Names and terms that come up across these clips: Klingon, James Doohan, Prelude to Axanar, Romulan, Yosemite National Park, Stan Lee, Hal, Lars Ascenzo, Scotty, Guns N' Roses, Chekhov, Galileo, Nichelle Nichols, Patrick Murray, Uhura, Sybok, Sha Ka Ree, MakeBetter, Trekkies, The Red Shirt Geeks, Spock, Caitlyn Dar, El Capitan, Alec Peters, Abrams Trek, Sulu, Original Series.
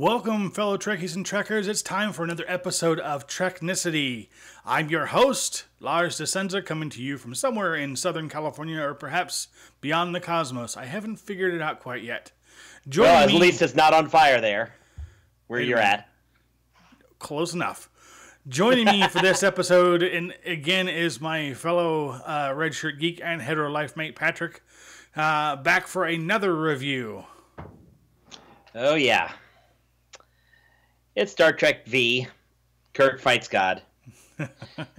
Welcome, fellow Trekkies and Trekkers. It's time for another episode of Treknicity. I'm your host, Lars Ascenzo, coming to you from somewhere in Southern California or perhaps beyond the cosmos. I haven't figured it out quite yet. Well, at least it's not on fire there, where you're at. Close enough. Joining me for this episode, and again, is my fellow redshirt geek and hetero life mate, Patrick, back for another review. Oh, yeah. It's Star Trek V. Kirk fights God.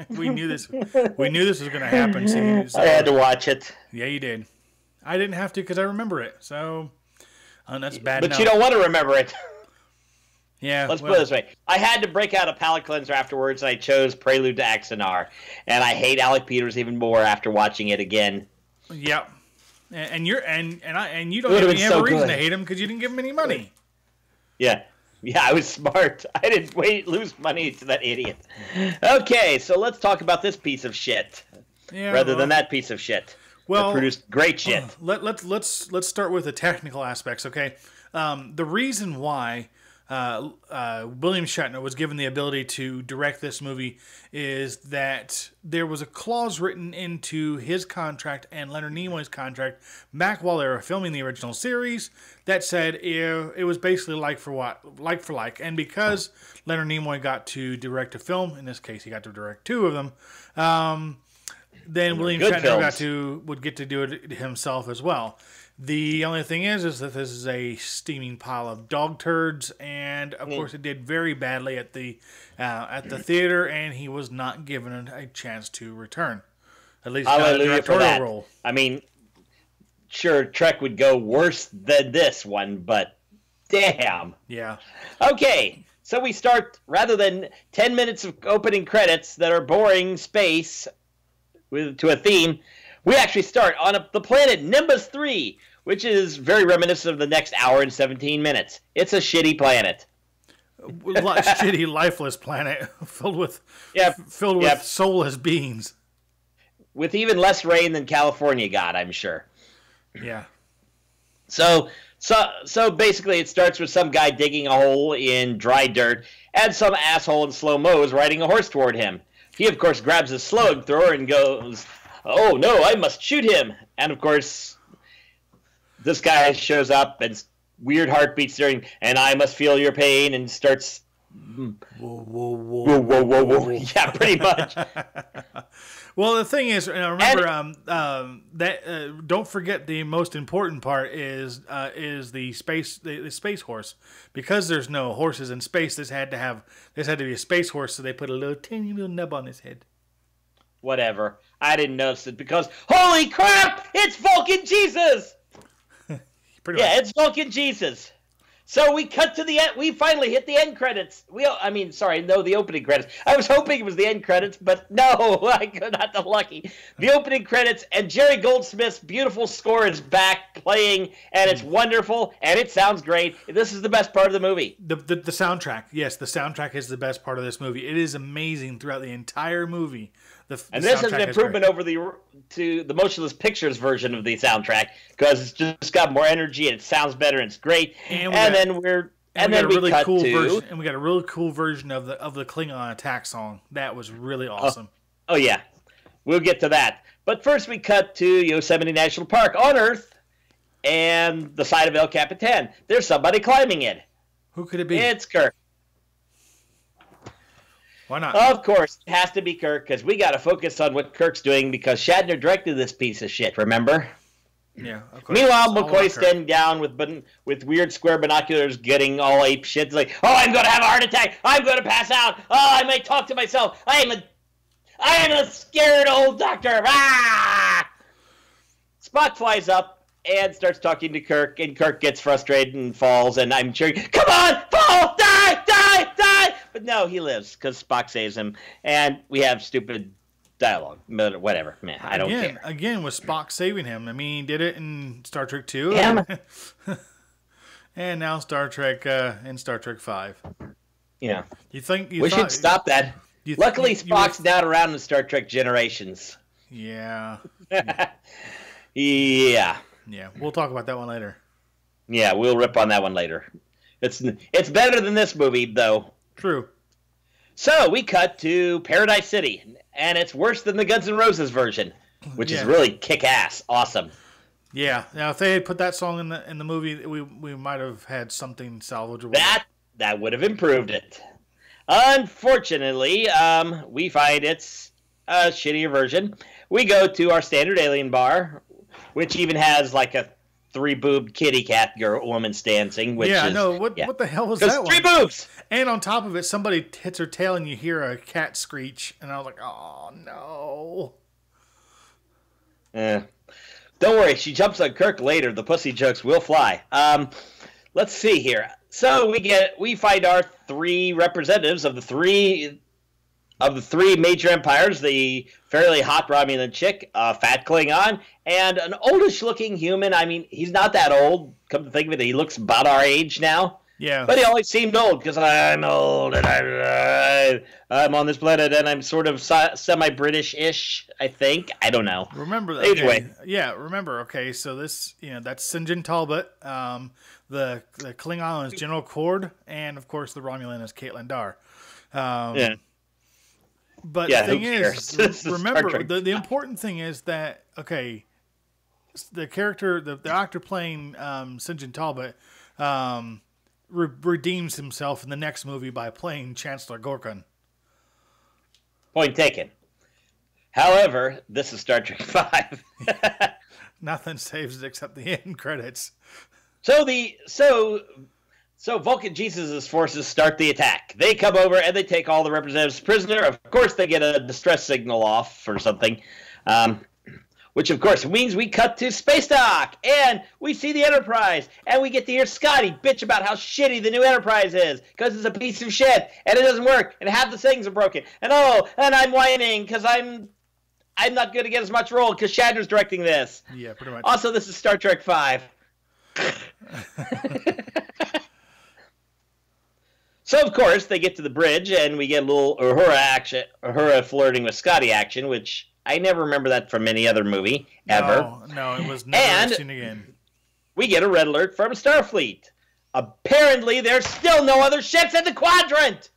we knew this was going to happen. See, so. I had to watch it. Yeah, you did. I didn't have to because I remember it. So that's bad. But enough. You don't want to remember it. Yeah. Let's put it this way: I had to break out a palate cleanser afterwards, and I chose Prelude to Axanar. And I hate Alec Peters even more after watching it again. Yeah. And you're and you don't have any reason to hate him because you didn't give him any money. Yeah. Yeah, I was smart. I didn't lose money to that idiot. Okay, so let's talk about this piece of shit, yeah, rather than that piece of shit. Well, that produced great shit. Let's start with the technical aspects. Okay, the reason why William Shatner was given the ability to direct this movie is that there was a clause written into his contract and Leonard Nimoy's contract back while they were filming the original series that said it was basically like for like. And because Leonard Nimoy got to direct a film, in this case he got to direct two of them, then William Shatner would get to do it himself as well. The only thing is that this is a steaming pile of dog turds, and of course it did very badly at the theater, and he was not given a chance to return. At least not a directorial role. I mean, sure, Trek would go worse than this one, but damn. Yeah. Okay, so we start rather than 10 minutes of opening credits that are boring space to a theme. We actually start on the planet Nimbus 3, which is very reminiscent of the next hour and 17 minutes. It's a shitty planet. Shitty, lifeless planet filled with soulless beings. With even less rain than California got, I'm sure. Yeah. So basically it starts with some guy digging a hole in dry dirt, and some asshole in slow-mo is riding a horse toward him. He, of course, grabs a slug thrower and goes... Oh, no, I must shoot him. And, of course, this guy shows up and weird heartbeats during, and I must feel your pain, and starts... Whoa, whoa, whoa. Whoa, whoa, whoa, whoa. Yeah, pretty much. Well, the thing is, remember, don't forget the most important part is the space horse. Because there's no horses in space, this had to be a space horse, so they put a tiny little nub on his head. Whatever. I didn't notice it because, holy crap, it's Vulcan Jesus! Pretty much. It's Vulcan Jesus. So we cut to the end. We finally hit the end credits. The opening credits. I was hoping it was the end credits, but no, not the lucky. The opening credits, and Jerry Goldsmith's beautiful score is back playing, and it's wonderful, and it sounds great. This is the best part of the movie. The soundtrack. Yes, the soundtrack is the best part of this movie. It is amazing throughout the entire movie. And this is an improvement over the Motionless Pictures version of the soundtrack because it's just got more energy and it sounds better and it's great. And we got a really cool version of the Klingon attack song. That was really awesome. Oh yeah, we'll get to that. But first we cut to Yosemite National Park on Earth and the side of El Capitan. There's somebody climbing it. Who could it be? It's Kirk. Why not? Of course, it has to be Kirk, because we got to focus on what Kirk's doing, because Shatner directed this piece of shit, remember? Yeah, of course. Meanwhile, McCoy's standing down with weird square binoculars getting all ape shit. It's like, oh, I'm going to have a heart attack. I'm going to pass out. Oh, I might talk to myself. I am a scared old doctor. Ah! Spock flies up and starts talking to Kirk, and Kirk gets frustrated and falls, and I'm cheering, come on, fall, die, die, die. But no, he lives because Spock saves him, and we have stupid dialogue. But whatever, man, I don't care. Again, with Spock saving him, I mean, he did it in Star Trek 2, and now Star Trek and Star Trek 5. Yeah, we should stop that. Luckily, Spock's not around in Star Trek Generations. Yeah. Yeah. Yeah, we'll talk about that one later. Yeah, we'll rip on that one later. It's better than this movie, though. True. So we cut to Paradise City, and it's worse than the Guns N' Roses version, which is really kick-ass awesome. Yeah. Now, if they had put that song in the movie, we might have had something salvageable. That would have improved it. Unfortunately, we find it's a shittier version. We go to our standard alien bar, which even has like a three-boobed kitty cat girl woman dancing. Which yeah, is, no, what the hell was that? Three boobs. And on top of it, somebody hits her tail, and you hear a cat screech. And I was like, oh no. Don't worry, she jumps on Kirk later. The pussy jokes will fly. Let's see here. So we find our three representatives of the three major empires: the fairly hot Romulan chick, a fat Klingon, and an oldish-looking human. I mean, he's not that old. Come to think of it, he looks about our age now. Yeah. But he always seemed old because I'm old and I'm on this planet and I'm sort of semi-British-ish. I think I don't know. Remember that? Anyway, remember. Okay, so this that's St. John Talbot. The Klingon is General Korrd, and of course the Romulan is Caitlyn Dar. But the thing is, remember, the important thing is that, okay, the character, the actor playing St. John Talbot redeems himself in the next movie by playing Chancellor Gorkon. Point taken. However, this is Star Trek V. Nothing saves it except the end credits. So So Vulcan Jesus' forces start the attack. They come over, and they take all the representatives prisoner. Of course, they get a distress signal off or something, which, of course, means we cut to space dock, and we see the Enterprise, and we get to hear Scotty bitch about how shitty the new Enterprise is because it's a piece of shit, and it doesn't work, and half the things are broken, and I'm whining because I'm not going to get as much role because Shatner's directing this. Yeah, pretty much. Also, this is Star Trek V. So, of course, they get to the bridge, and we get a little Uhura action, Uhura flirting with Scotty action, which I never remember that from any other movie, ever. No, it was never seen again. We get a red alert from Starfleet. Apparently, there's still no other ships in the quadrant!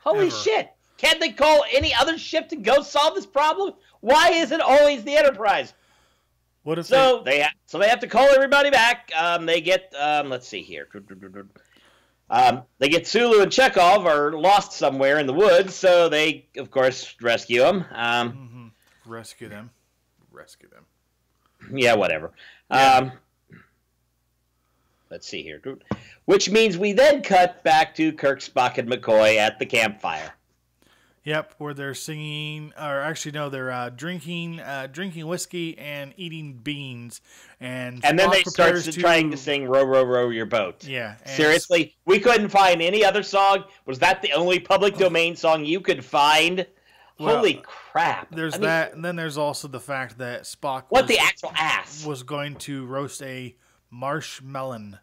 Holy shit! Can't they call any other ship to go solve this problem? Why is it always the Enterprise? What if they have to call everybody back. They get, let's see here... they get Sulu and Chekhov are lost somewhere in the woods, so they, of course, rescue them. Rescue them. Yeah, whatever. Yeah. Let's see here. Which means we then cut back to Kirk, Spock, and McCoy at the campfire. Yep, where they're singing, or actually no, they're drinking whiskey and eating beans, and then they start trying to sing "Row, row, row your boat." Yeah, seriously, we couldn't find any other song. Was that the only public domain song you could find? Well, holy crap! There's that, and then there's also the fact that Spock was going to roast a marshmallow.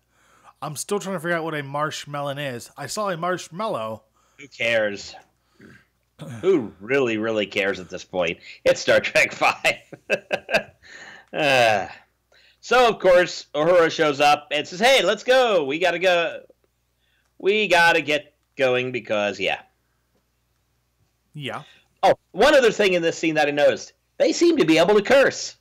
I'm still trying to figure out what a marshmallow is. I saw a marshmallow. Who cares? Who really, really cares at this point? It's Star Trek V. So, of course, Uhura shows up and says, hey, let's go. We got to go. We got to get going because, Yeah. Oh, one other thing in this scene that I noticed. They seem to be able to curse.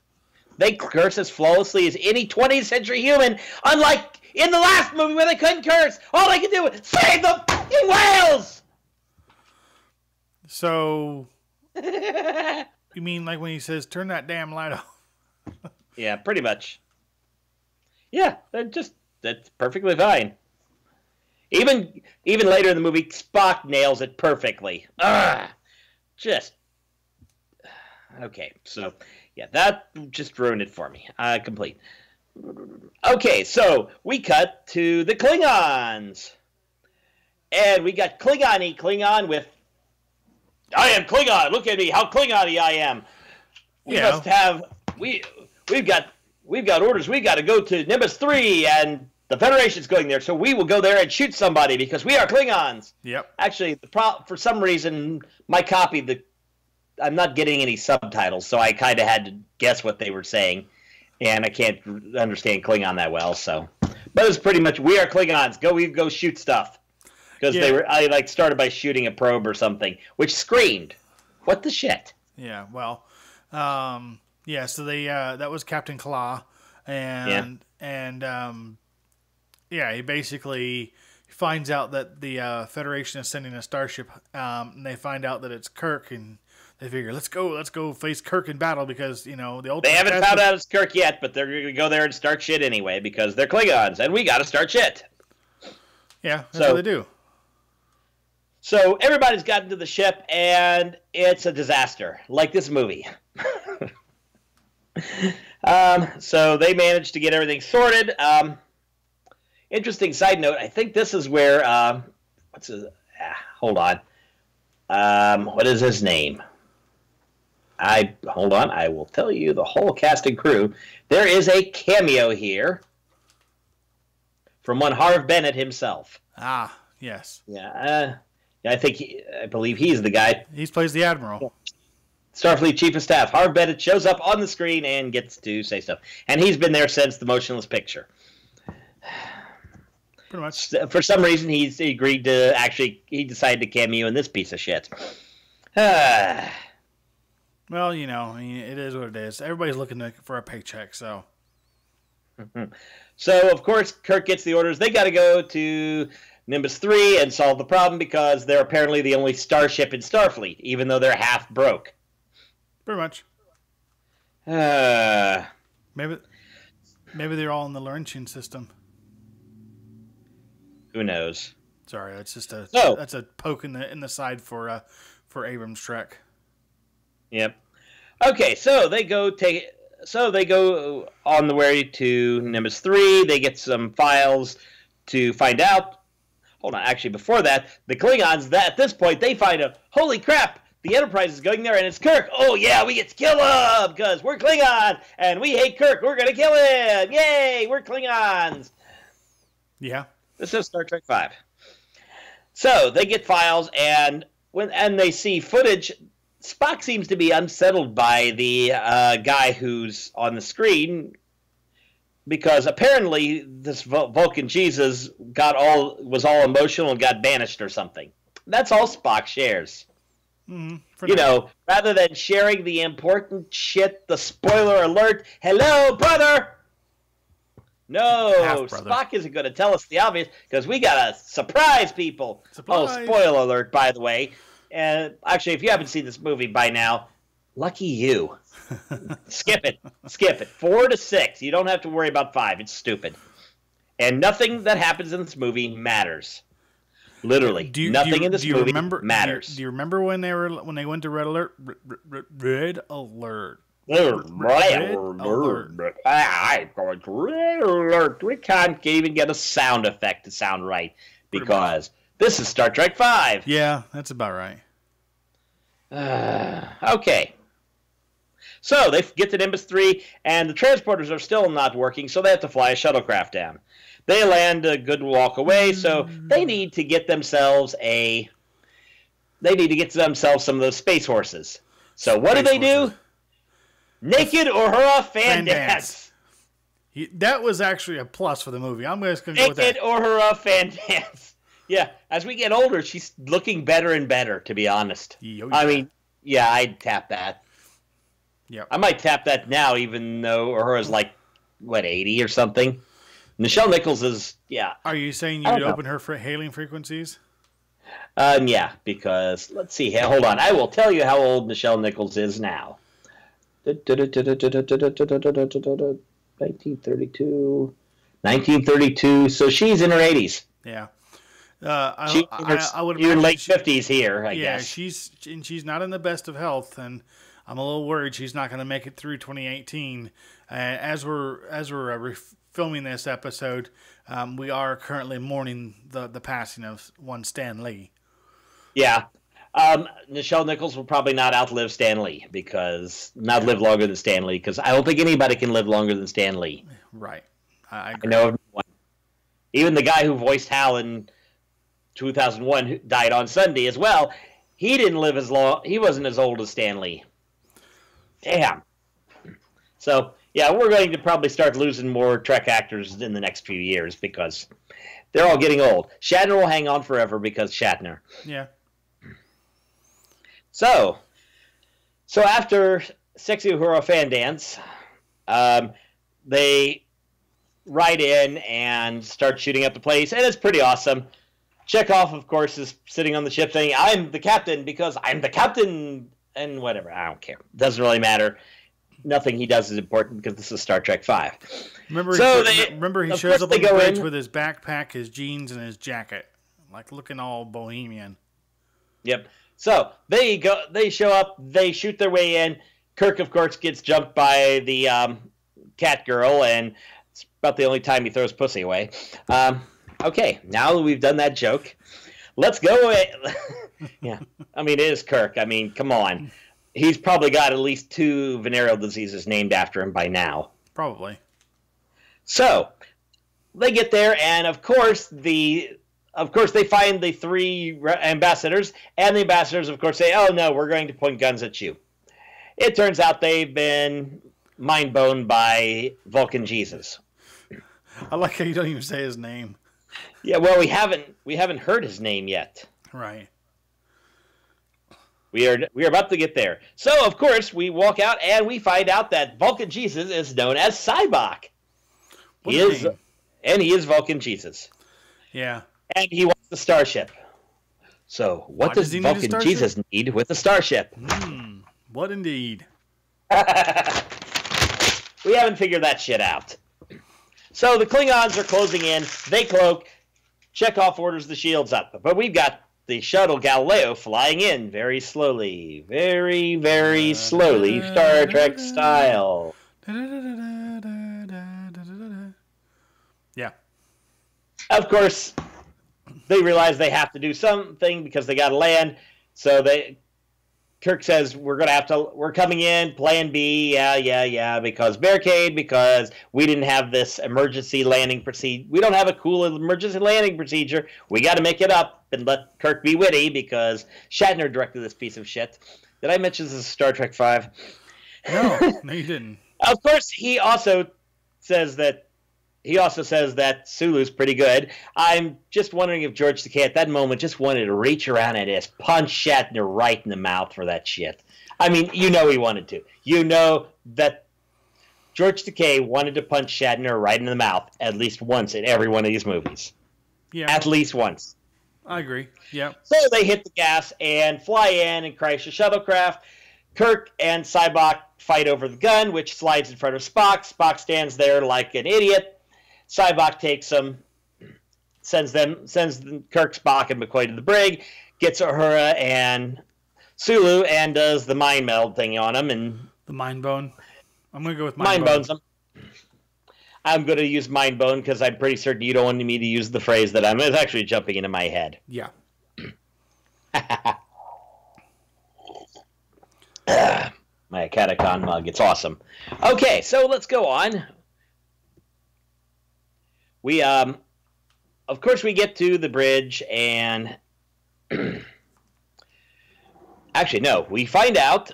They curse as flawlessly as any 20th century human, unlike in the last movie where they couldn't curse. All they could do was save the fucking whales. So, you mean like when he says, turn that damn light off? Yeah, pretty much. Yeah, that's perfectly fine. Even later in the movie, Spock nails it perfectly. Okay, so, yeah, that just ruined it for me. Complete. Okay, so, we cut to the Klingons. And we got Klingon-y Klingon with... I am Klingon. Look at me, how Klingon-y I am. We must have we've got orders. We've got to go to Nimbus 3 and the Federation's going there, so we will go there and shoot somebody because we are Klingons. Yep. Actually, for some reason my copy I'm not getting any subtitles, so I kind of had to guess what they were saying, and I can't understand Klingon that well, so But it's pretty much, we are Klingons. Go shoot stuff. Because they were, started by shooting a probe or something, which screamed, "What the shit?" Yeah, well, so they, that was Captain Kla, and he basically finds out that the Federation is sending a starship, and they find out that it's Kirk, and they figure, let's go face Kirk in battle because, you know, the old... They haven't found out it's Kirk yet, but they're going to go there and start shit anyway because they're Klingons, and we got to start shit. Yeah, that's what they do. So everybody's gotten to the ship, and it's a disaster, like this movie. So they managed to get everything sorted. Interesting side note, I think this is where, what is his name? Hold on, I will tell you the whole cast and crew. There is a cameo here from one Harv Bennett himself. Ah, yes. Yeah, I believe he's the guy. He plays the Admiral. Starfleet Chief of Staff Harv Bennett shows up on the screen and gets to say stuff. And he's been there since the motionless picture. Pretty much. For some reason, he decided to cameo in this piece of shit. Well, you know, it is what it is. Everybody's looking for a paycheck, so... So, of course, Kirk gets the orders. They got to go to Nimbus 3 and solve the problem because they're apparently the only starship in Starfleet, even though they're half broke. Pretty much. Maybe they're all in the Laurentian system. Who knows? Sorry, that's just that's a poke in the side for Abrams Trek. Yep. Okay, so they go take... So they go on the way to Nimbus 3. They get some files to find out. Hold on. Actually, before that, the Klingons, at this point, they find out, holy crap, the Enterprise is going there, and it's Kirk. Oh, yeah, we get to kill him because we're Klingon, and we hate Kirk. We're going to kill him. Yay, we're Klingons. Yeah. This is Star Trek V. So they get files, and they see footage. Spock seems to be unsettled by the guy who's on the screen because apparently this Vulcan Jesus was all emotional and got banished or something. That's all Spock shares. You know, rather than sharing the important shit, the spoiler alert, hello, brother! No, Spock isn't going to tell us the obvious because we got to surprise people. Surprise. Oh, spoiler alert, by the way. Actually, if you haven't seen this movie by now, lucky you. Skip it. 4 to 6. You don't have to worry about 5. It's stupid. And nothing that happens in this movie matters. Literally, nothing in this movie matters. Do you remember when they went to Red Alert? Red Alert. Red Alert. We can't even get a sound effect to sound right because... This is Star Trek V. Yeah, that's about right. Okay. So they get to Nimbus 3, and the transporters are still not working, so they have to fly a shuttlecraft down. They land a good walk away, so they need to get themselves some of those space horses. So what do they do? Naked Uhura fan dance. That was actually a plus for the movie. I'm just going to go with that. Naked Uhura fan dance. Yeah, as we get older, she's looking better and better, to be honest. Yeah. I mean, yeah, I'd tap that. Yeah, I might tap that now, even though Uhura's like, what, 80 or something? Nichelle Nichols is, yeah. Are you saying you'd open her for hailing frequencies? Yeah, because, let's see, hold on. I will tell you how old Nichelle Nichols is now. 1932. 1932, so she's in her 80s. Yeah. I would imagine late 50s here, I guess. She's not in the best of health, and I'm a little worried she's not going to make it through 2018. As we're filming this episode, we are currently mourning the passing of one Stan Lee. Yeah, Nichelle Nichols will probably not outlive Stan Lee live longer than Stan Lee because I don't think anybody can live longer than Stan Lee. Right, I agree. I know of no one. Even the guy who voiced Hal in 2001 who died on Sunday as well. He didn't live as long. He wasn't as old as Stan Lee. Damn. So Yeah, we're going to probably start losing more Trek actors in the next few years because they're all getting old. Shatner will hang on forever because Shatner. Yeah. So after Sexy Uhura Fan Dance, they ride in and start shooting up the place, and it's pretty awesome. Chekhov, of course, is sitting on the ship saying, "I'm the captain because I'm the captain," and whatever. I don't care. Doesn't really matter. Nothing he does is important because this is Star Trek V. Remember he shows up on the bridge with his backpack, his jeans, and his jacket, like looking all bohemian. Yep. So they go. They show up. They shoot their way in. Kirk, of course, gets jumped by the cat girl, and it's about the only time he throws pussy away. Okay, now that we've done that joke, let's go away. Yeah, I mean, it is Kirk. I mean, come on. He's probably got at least 2 venereal diseases named after him by now. Probably. So they get there, and of course they find the 3 ambassadors, and the ambassadors, of course, say, "Oh no, we're going to point guns at you." It turns out they've been mind-boned by Vulcan Jesus. I like how you don't even say his name. Yeah, well, we haven't heard his name yet. Right. We are about to get there. So, of course, we walk out and we find out that Vulcan Jesus is known as Sybok. He is Vulcan Jesus. Yeah. And he wants the starship. So, what does Vulcan Jesus need with the starship? Mm, what indeed? We haven't figured that shit out. So the Klingons are closing in. They cloak. Chekhov orders the shields up. But we've got the shuttle Galileo flying in very slowly. Very, very slowly. Star Trek style. Yeah. Of course, they realize they have to do something because they got to land. So Kirk says, we're coming in, plan B, yeah, because barricade, because we didn't have this emergency landing procedure. We don't have a cool emergency landing procedure. We got to make it up and let Kirk be witty because Shatner directed this piece of shit. Did I mention this is Star Trek V? No, you didn't. Of course, he also says that Sulu's pretty good. I'm just wondering if George Takei at that moment just wanted to reach around and just punch Shatner right in the mouth for that shit. I mean, you know he wanted to. You know that George Takei wanted to punch Shatner right in the mouth at least once in every one of these movies. Yeah. At least once. I agree. Yeah. So they hit the gas and fly in and crash the shuttlecraft. Kirk and Sybok fight over the gun, which slides in front of Spock. Spock stands there like an idiot. Sybok takes them, sends Kirk, Spock, and McCoy to the brig, gets Uhura and Sulu, and does the mind meld thing on them. And the mind bone. I'm going to go with mind bones. I'm going to use mind bone because I'm pretty certain you don't want me to use the phrase that it's actually jumping into my head. Yeah. My catacomb mug. It's awesome. Okay, so let's go on. We, of course, we get to the bridge, and actually, no, we find out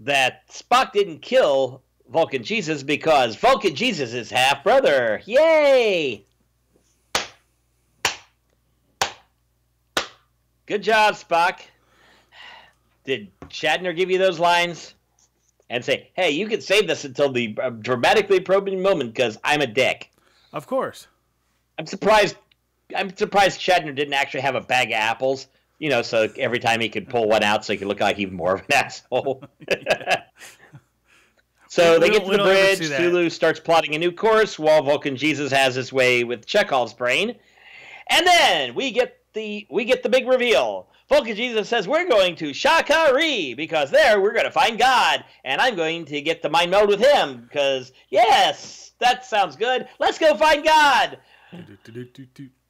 that Spock didn't kill Vulcan Jesus because Vulcan Jesus is half brother. Yay! Good job, Spock. Did Shatner give you those lines? And say, hey, you can save this until the dramatically probing moment because I'm a dick. Of course. I'm surprised Shatner didn't actually have a bag of apples, you know, so every time he could pull one out so he could look like even more of an asshole. So they get to the bridge. Sulu starts plotting a new course while Vulcan Jesus has his way with Chekhov's brain. And then we get the big reveal. Vulcan Jesus says, we're going to Sha Ka Ree because there we're going to find God, and I'm going to get the mind meld with him because, yes, that sounds good. Let's go find God.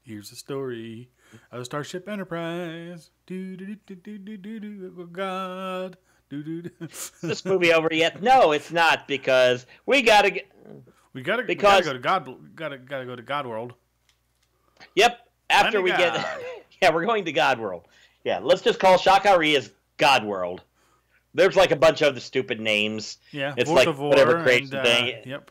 Here's the story of Starship Enterprise. God. Is this movie over yet? No, it's not because we got to get... We gotta go to God World. Yep. After we get... Yeah, we're going to God World. Yeah, let's just call Sha Ka Ree as God World. There's like a bunch of the stupid names. Yeah, it's like whatever crazy thing. Yep.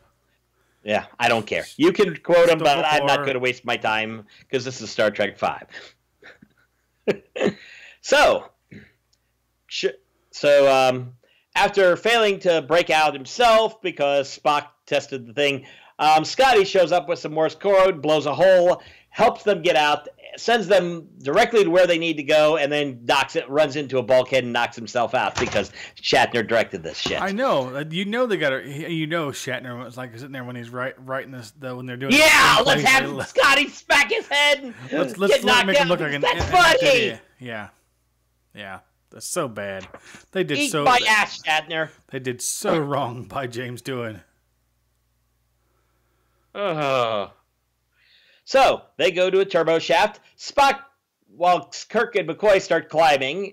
Yeah, I don't care. You can quote them, but I'm not going to waste my time because this is Star Trek V. So after failing to break out himself because Spock tested the thing, Scotty shows up with some Morse code, blows a hole, helps them get out, sends them directly to where they need to go, and then runs into a bulkhead and knocks himself out because Shatner directed this shit. I know, they got to. You know, Shatner was like sitting there when he's writing this, when they're doing. Yeah, let's have Scotty smack his head. And let's make him look like an idiot. That's funny. Yeah, that's so bad. They did Eat so. By ass, Shatner. They did so wrong by James Doohan. So they go to a turbo shaft. Spock, while Kirk and McCoy start climbing,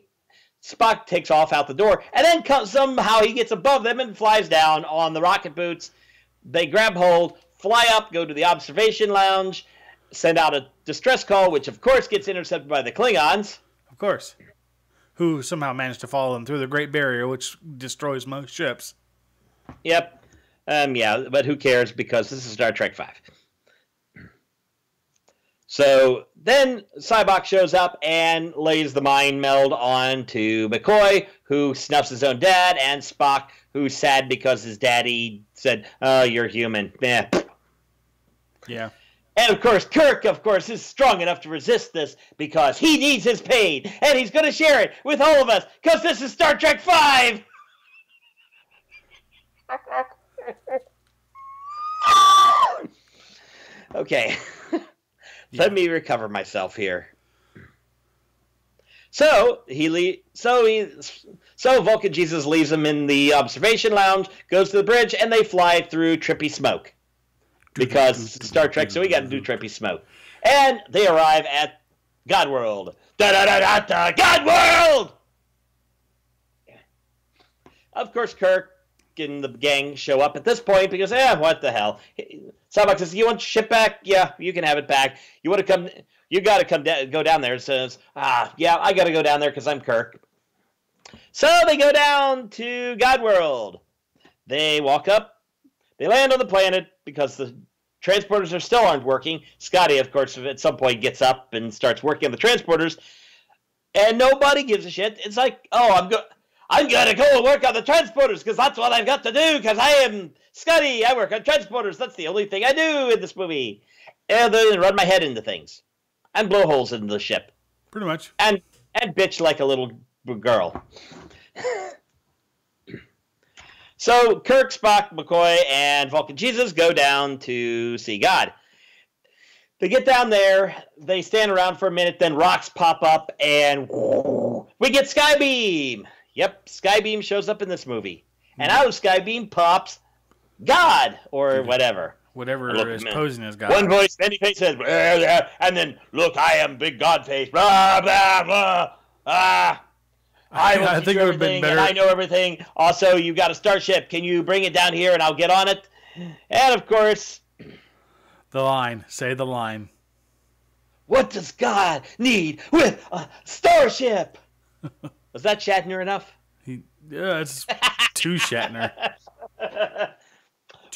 Spock takes off out the door, and then somehow he gets above them and flies down on the rocket boots. They grab hold, fly up, go to the observation lounge, send out a distress call, which of course gets intercepted by the Klingons. Of course. Who somehow managed to follow them through the Great Barrier, which destroys most ships. Yep. Yeah, but who cares, because this is Star Trek V. So then Sybok shows up and lays the mind meld on to McCoy, who snuffs his own dad, and Spock, who's sad because his daddy said, "Oh, you're human." Nah. Yeah. And, of course, Kirk, is strong enough to resist this because he needs his pain, and he's going to share it with all of us because this is Star Trek V! Okay, let me recover myself here. So Vulcan Jesus leaves him in the observation lounge, goes to the bridge, and they fly through trippy smoke because Star Trek. So we got to do trippy smoke, and they arrive at Godworld. Da da da da da! Godworld. Of course, Kirk and the gang show up at this point because, what the hell? Sybok says, "You want your ship back? Yeah, you can have it back. You want to come? You got to come down, go down there." Says, "Yeah, I got to go down there because I'm Kirk." So they go down to Godworld. They walk up. They land on the planet because the transporters still aren't working. Scotty, of course, at some point gets up and starts working on the transporters, and nobody gives a shit. It's like, I'm going to go and work on the transporters because that's what I've got to do because I am Scotty. I work on transporters. That's the only thing I do in this movie. And then run my head into things and blow holes into the ship. Pretty much. And bitch like a little girl. So Kirk, Spock, McCoy, and Vulcan Jesus go down to see God. They get down there. They stand around for a minute. Then rocks pop up and we get Skybeam. Yep, Skybeam shows up in this movie. And out of Skybeam pops God, or whatever. Whatever is posing as God. One voice, many faces, and then, "Look, I am Big God Face, blah, blah, blah. I think it would have been better. I know everything. Also, you got a starship. Can you bring it down here and I'll get on it?" And, of course, the line. Say the line. "What does God need with a starship?" Was that Shatner enough? Yeah, it's too Shatner.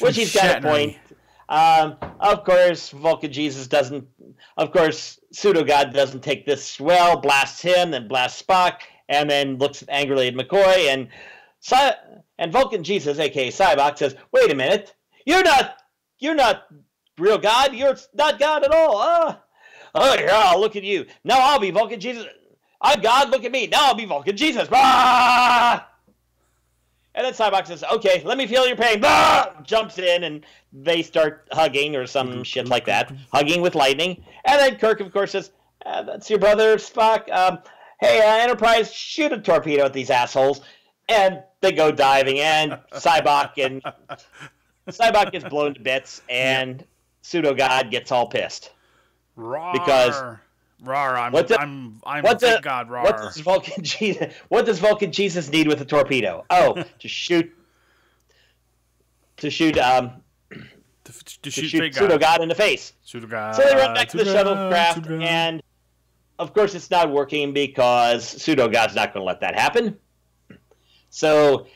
Which he's got a point. Of course, Vulcan Jesus doesn't. Of course, Pseudo God doesn't take this well. Blasts him, then blasts Spock, and then looks angrily at McCoy. And Vulcan Jesus, aka Sybok, says, "Wait a minute, you're not real God. You're not God at all. Oh yeah, look at you. Now I'll be Vulcan Jesus. I'm God, look at me. Now I'll be Vulcan Jesus. Bah! And then Sybok says, "Okay, let me feel your pain." Bah! Jumps in, and they start hugging or some shit like that. Hugging with lightning. And then Kirk, of course, says, "That's your brother, Spock. Enterprise, shoot a torpedo at these assholes." And they go diving, and Sybok gets blown to bits, and Pseudo-God gets all pissed. Rawr. Because... Rawr, God, rawr. What does Vulcan Jesus need with a torpedo? Oh, to shoot Pseudo-God in the face. Pseudo-God. So they run back to the shuttlecraft, and of course it's not working because Pseudo-God's not going to let that happen. So,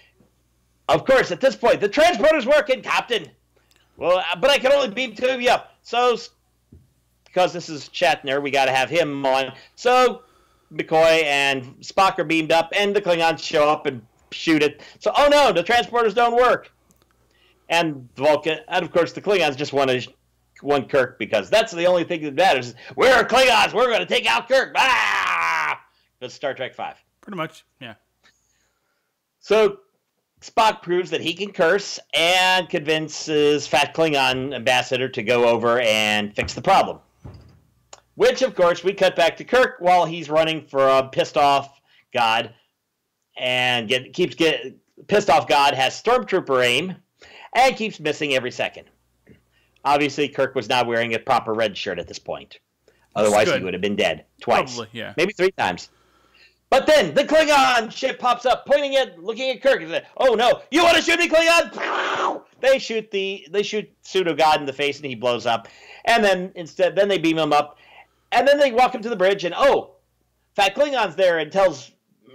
of course, at this point, the transporter's working, Captain. Well, but I can only beam two of you up. So, because this is Shatner, we got to have him on. So, McCoy and Spock are beamed up, and the Klingons show up and shoot it. So, oh no, the transporters don't work. And Vulcan, and of course, the Klingons just want to want Kirk, because that's the only thing that matters. We're Klingons. We're going to take out Kirk. Ah! That's Star Trek V. Pretty much, yeah. So Spock proves that he can curse and convinces Fat Klingon Ambassador to go over and fix the problem. Which, of course, we cut back to Kirk while he's running for a pissed-off god, and keeps pissed-off god has stormtrooper aim and keeps missing every second. Obviously, Kirk was not wearing a proper red shirt at this point. Otherwise, he would have been dead twice. Probably, yeah. Maybe three times. But then the Klingon ship pops up, pointing at, looking at Kirk, and says, "Oh no, you want to shoot me, Klingon?" They shoot pseudo god in the face, and he blows up. And then instead, then they beam him up, and then they walk him to the bridge, and oh, Fat Klingon's there and tells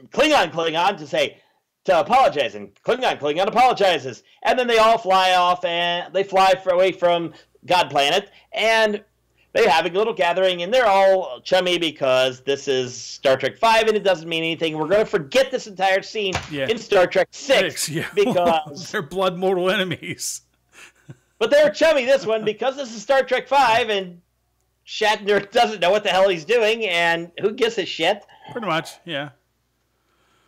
Klingon to say to apologize, and Klingon apologizes, and then they all fly off and they fly away from God Planet, and they're having a little gathering, and they're all chummy because this is Star Trek V, and it doesn't mean anything. We're going to forget this entire scene in Star Trek VI because they're blood mortal enemies. But they're chummy this one because this is Star Trek V, and Shatner doesn't know what the hell he's doing, and who gives a shit? Pretty much, yeah.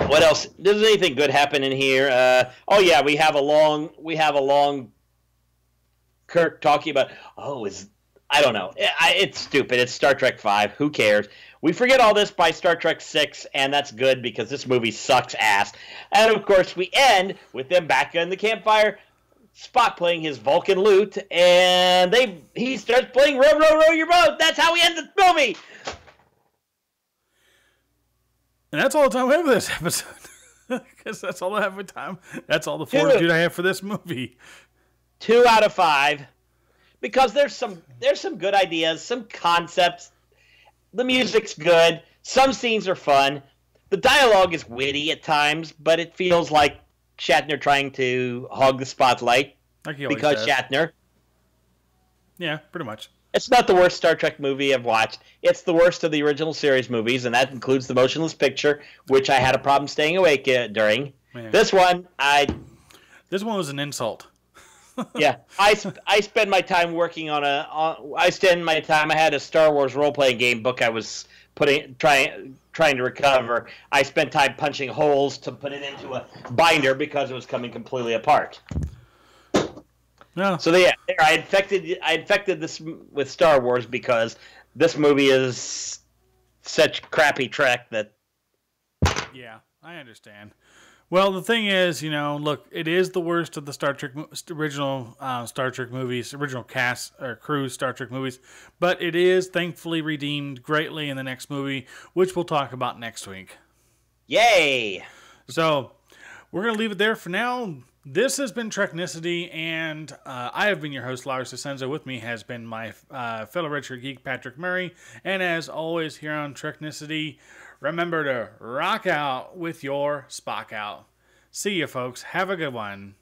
What else? Does anything good happen in here? Oh yeah, we have a long Kirk talking about I don't know. It's stupid. It's Star Trek V. Who cares? We forget all this by Star Trek VI, and that's good because this movie sucks ass. And, of course, we end with them back in the campfire, Spock playing his Vulcan lute, and he starts playing Row, Row, Row Your Boat. That's how we end the movie. And that's all the time we have for this episode. Because that's all I have for time. That's all the fortitude I have for this movie. 2 out of 5. Because there's some good ideas, some concepts. The music's good. Some scenes are fun. The dialogue is witty at times, but it feels like Shatner trying to hog the spotlight because Shatner. Yeah, pretty much. It's not the worst Star Trek movie I've watched. It's the worst of the original series movies, and that includes the motionless picture, which I had a problem staying awake during. Man. This one was an insult. Yeah, I spend my time working on I had a Star Wars role-playing game book I was trying to recover. I spent time punching holes to put it into a binder because it was coming completely apart. No. So yeah, I infected this with Star Wars because this movie is such crappy Trek that. Yeah, I understand. Well, the thing is, you know, look, it is the worst of the Star Trek original Star Trek movies, original cast or crew Star Trek movies, but it is thankfully redeemed greatly in the next movie, which we'll talk about next week. Yay! So, we're going to leave it there for now. This has been Treknicity, and I have been your host, Lars Ascenzo. With me has been my fellow Redshirt Geek, Patrick Murray, and as always here on Treknicity, remember to rock out with your Spock out. See you, folks. Have a good one.